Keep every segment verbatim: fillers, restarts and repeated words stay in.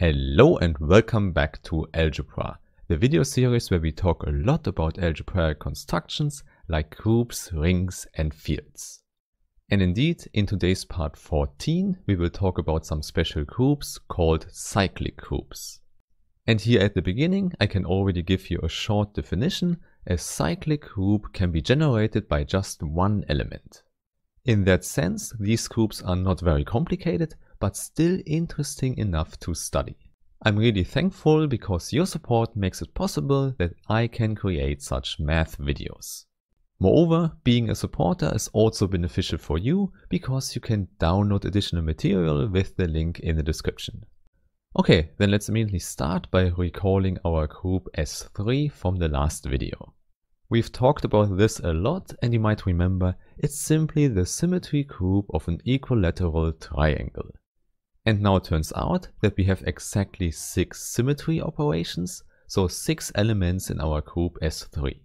Hello and welcome back to Algebra, the video series where we talk a lot about algebraic constructions like groups, rings and fields. And indeed, in today's part fourteen, we will talk about some special groups called cyclic groups. And here at the beginning, I can already give you a short definition. A cyclic group can be generated by just one element. In that sense, these groups are not very complicated, but still interesting enough to study. I'm really thankful because your support makes it possible that I can create such math videos. Moreover, being a supporter is also beneficial for you because you can download additional material with the link in the description. Okay, then let's immediately start by recalling our group S three from the last video. We've talked about this a lot and you might remember it's simply the symmetry group of an equilateral triangle. And now it turns out that we have exactly six symmetry operations, so six elements in our group S three.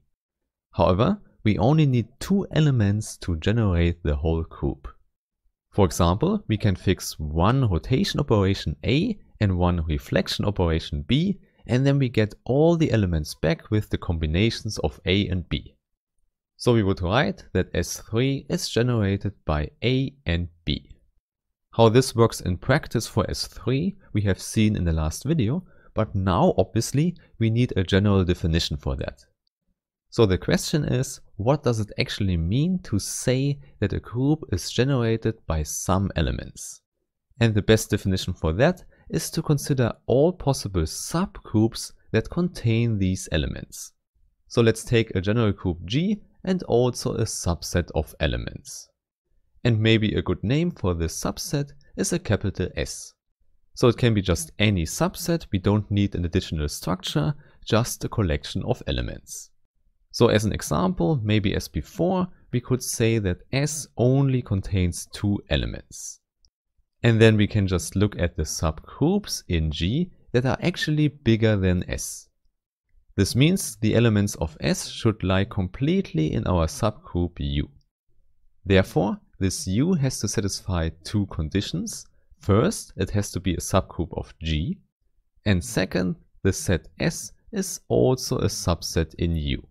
However, we only need two elements to generate the whole group. For example, we can fix one rotation operation A and one reflection operation B, and then we get all the elements back with the combinations of A and B. So we would write that S three is generated by A and B. How this works in practice for S three we have seen in the last video, but now obviously we need a general definition for that. So the question is, what does it actually mean to say that a group is generated by some elements? And the best definition for that is to consider all possible subgroups that contain these elements. So let's take a general group G and also a subset of elements. And maybe a good name for this subset is a capital S. So it can be just any subset, we don't need an additional structure, just a collection of elements. So as an example, maybe as before, we could say that S only contains two elements. And then we can just look at the subgroups in G that are actually bigger than S. This means the elements of S should lie completely in our subgroup U. Therefore, this U has to satisfy two conditions. First, it has to be a subgroup of G. And second, the set S is also a subset in U.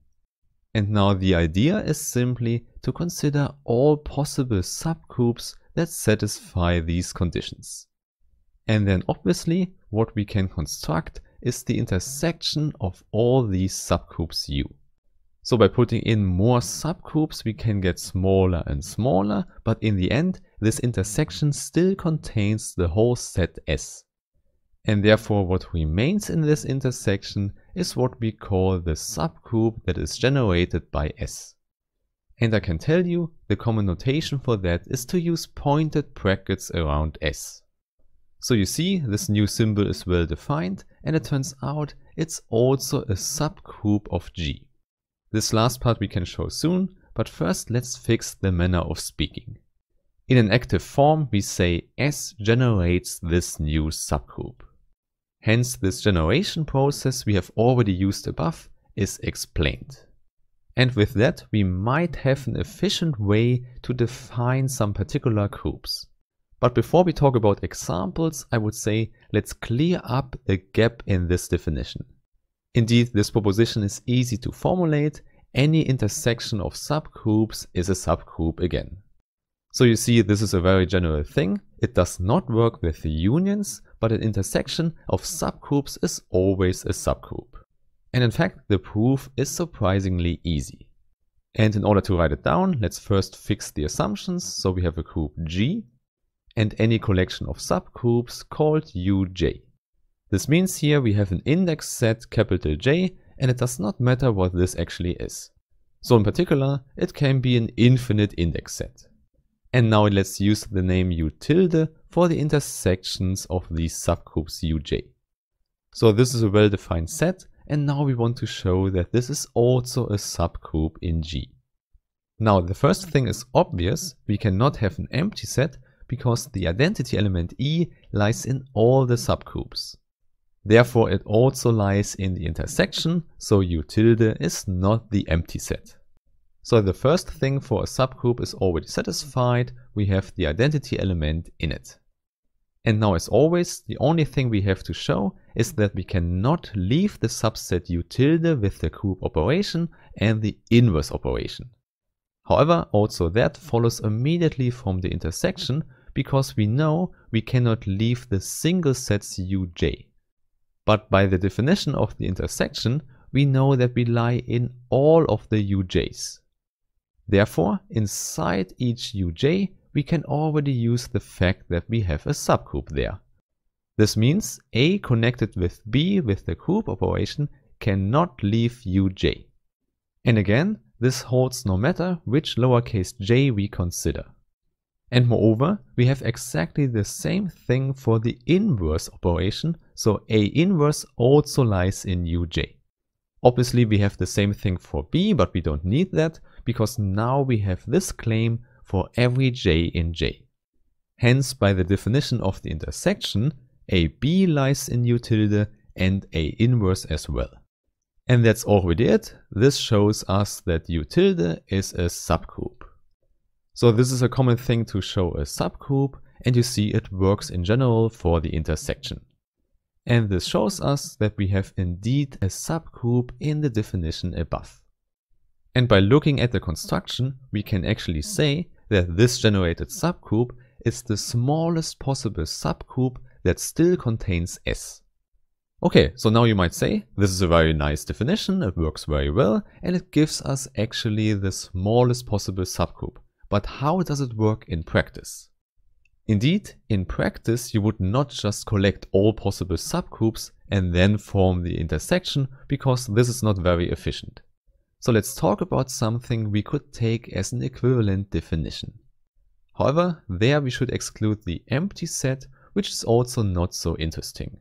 And now the idea is simply to consider all possible subgroups that satisfy these conditions. And then obviously, what we can construct is the intersection of all these subgroups U. So by putting in more subgroups, we can get smaller and smaller, but in the end, this intersection still contains the whole set S. And therefore, what remains in this intersection is what we call the subgroup that is generated by S. And I can tell you, the common notation for that is to use pointed brackets around S. So you see, this new symbol is well defined, and it turns out it's also a subgroup of G. This last part we can show soon, but first let's fix the manner of speaking. In an active form we say S generates this new subgroup. Hence this generation process we have already used above is explained. And with that we might have an efficient way to define some particular groups. But before we talk about examples, I would say let's clear up the gap in this definition. Indeed, this proposition is easy to formulate. Any intersection of subgroups is a subgroup again. So you see, this is a very general thing. It does not work with the unions, but an intersection of subgroups is always a subgroup. And in fact, the proof is surprisingly easy. And in order to write it down, let's first fix the assumptions. So we have a group G and any collection of subgroups called U J. This means here we have an index set capital J, and it does not matter what this actually is. So in particular, it can be an infinite index set. And now let's use the name U tilde for the intersections of these subgroups Uj. So this is a well-defined set, and now we want to show that this is also a subgroup in G. Now the first thing is obvious, we cannot have an empty set because the identity element E lies in all the subgroups. Therefore, it also lies in the intersection, so U tilde is not the empty set. So the first thing for a subgroup is already satisfied, we have the identity element in it. And now, as always, the only thing we have to show is that we cannot leave the subset U tilde with the group operation and the inverse operation. However, also that follows immediately from the intersection, because we know we cannot leave the single sets uj. But by the definition of the intersection, we know that we lie in all of the uj's. Therefore, inside each uj, we can already use the fact that we have a subgroup there. This means A connected with B with the group operation cannot leave uj. And again, this holds no matter which lowercase j we consider. And moreover, we have exactly the same thing for the inverse operation, so A inverse also lies in uj. Obviously, we have the same thing for B, but we don't need that, because now we have this claim for every j in J. Hence, by the definition of the intersection, A B lies in U tilde and A inverse as well. And that's already it. This shows us that U tilde is a subgroup. So this is a common thing to show a subgroup, and you see it works in general for the intersection. And this shows us that we have indeed a subgroup in the definition above. And by looking at the construction, we can actually say that this generated subgroup is the smallest possible subgroup that still contains S. Okay, so now you might say, this is a very nice definition, it works very well, and it gives us actually the smallest possible subgroup. But how does it work in practice? Indeed, in practice you would not just collect all possible subgroups and then form the intersection, because this is not very efficient. So let's talk about something we could take as an equivalent definition. However, there we should exclude the empty set, which is also not so interesting.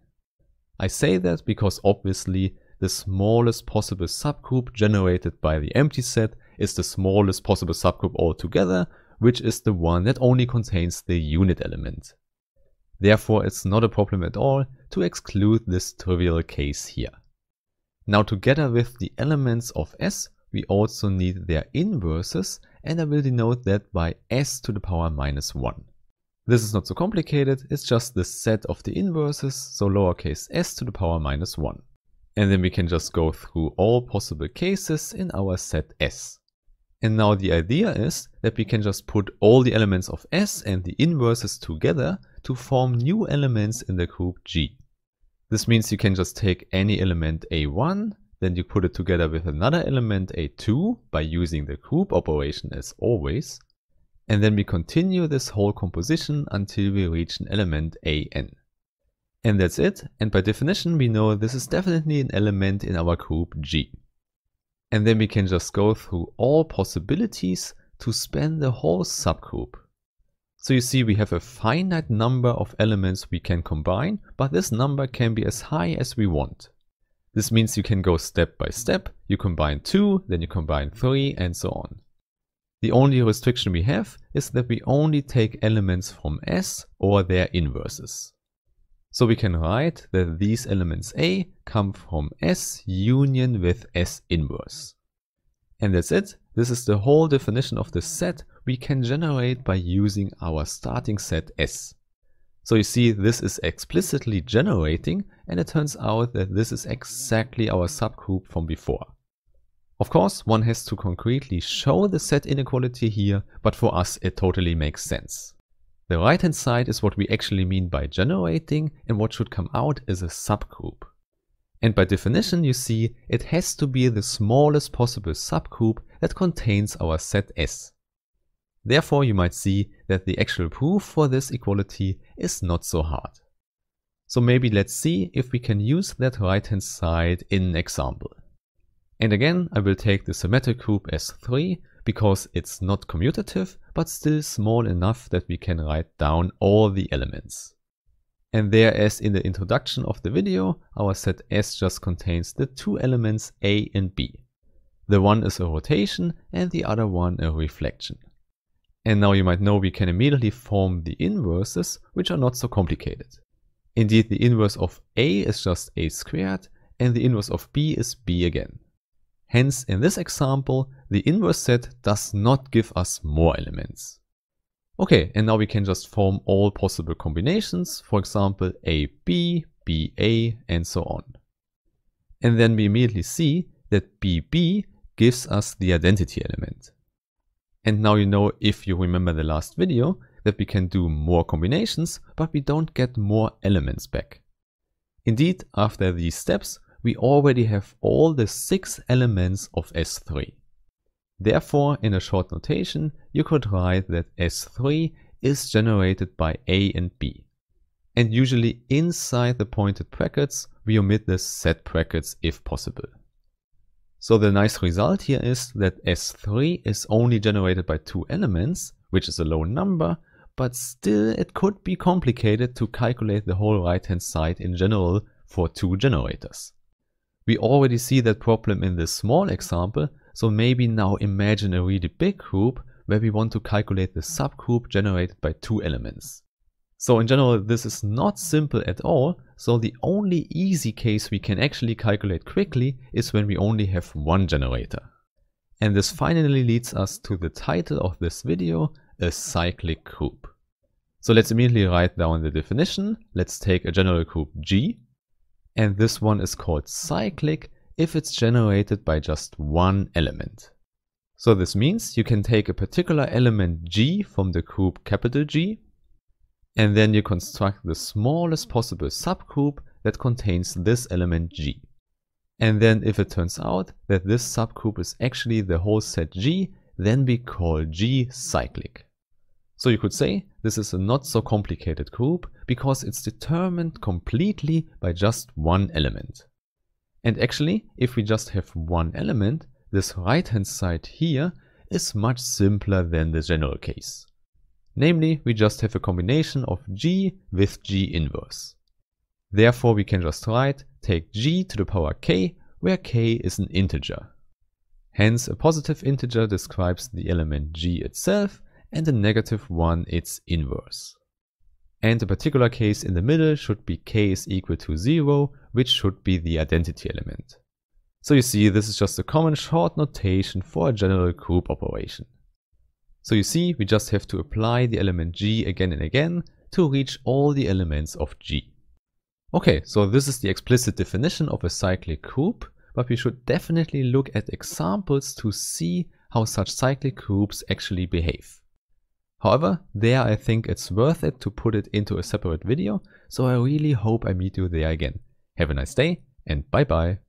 I say that because obviously the smallest possible subgroup generated by the empty set is the smallest possible subgroup altogether, which is the one that only contains the unit element. Therefore, it's not a problem at all to exclude this trivial case here. Now, together with the elements of S, we also need their inverses, and I will denote that by S to the power minus one. This is not so complicated, it's just the set of the inverses, so lowercase s to the power minus one. And then we can just go through all possible cases in our set S. And now the idea is that we can just put all the elements of S and the inverses together to form new elements in the group G. This means you can just take any element A one, then you put it together with another element A two by using the group operation as always, and then we continue this whole composition until we reach an element A n. And that's it, and by definition we know this is definitely an element in our group G. And then we can just go through all possibilities to span the whole subgroup. So you see, we have a finite number of elements we can combine, but this number can be as high as we want. This means you can go step by step, you combine two, then you combine three, and so on. The only restriction we have is that we only take elements from S or their inverses. So we can write that these elements A come from S union with S inverse. And that's it. This is the whole definition of the set we can generate by using our starting set S. So you see, this is explicitly generating, and it turns out that this is exactly our subgroup from before. Of course, one has to concretely show the set inequality here, but for us it totally makes sense. The right hand side is what we actually mean by generating, and what should come out is a subgroup. And by definition, you see, it has to be the smallest possible subgroup that contains our set S. Therefore, you might see that the actual proof for this equality is not so hard. So maybe let's see if we can use that right hand side in an example. And again, I will take the symmetric group as three, because it's not commutative, but still small enough that we can write down all the elements. And there, as in the introduction of the video, our set S just contains the two elements A and B. The one is a rotation and the other one a reflection. And now you might know we can immediately form the inverses, which are not so complicated. Indeed, the inverse of A is just A squared, and the inverse of B is B again. Hence, in this example, the inverse set does not give us more elements. Okay, and now we can just form all possible combinations, for example A B, B A, and so on. And then we immediately see that B B gives us the identity element. And now you know, if you remember the last video, that we can do more combinations, but we don't get more elements back. Indeed, after these steps, we already have all the six elements of S three. Therefore, in a short notation, you could write that S three is generated by A and B. And usually inside the pointed brackets, we omit the set brackets if possible. So the nice result here is that S three is only generated by two elements, which is a low number, but still it could be complicated to calculate the whole right-hand side in general for two generators. We already see that problem in this small example, so maybe now imagine a really big group where we want to calculate the subgroup generated by two elements. So in general, this is not simple at all, so the only easy case we can actually calculate quickly is when we only have one generator. And this finally leads us to the title of this video, a cyclic group. So let's immediately write down the definition. Let's take a general group G, and this one is called cyclic if it's generated by just one element. So this means you can take a particular element G from the group capital G, and then you construct the smallest possible subgroup that contains this element G. And then if it turns out that this subgroup is actually the whole set G, then we call G cyclic. So you could say this is a not so complicated group because it's determined completely by just one element. And actually, if we just have one element, this right-hand side here is much simpler than the general case. Namely, we just have a combination of G with G inverse. Therefore, we can just write, take G to the power K, where K is an integer. Hence, a positive integer describes the element G itself, and a negative one its inverse. And a particular case in the middle should be K is equal to zero, which should be the identity element. So you see, this is just a common short notation for a general group operation. So you see, we just have to apply the element G again and again to reach all the elements of G. Okay, so this is the explicit definition of a cyclic group, but we should definitely look at examples to see how such cyclic groups actually behave. However, there I think it's worth it to put it into a separate video, so I really hope I meet you there again. Have a nice day, and bye bye!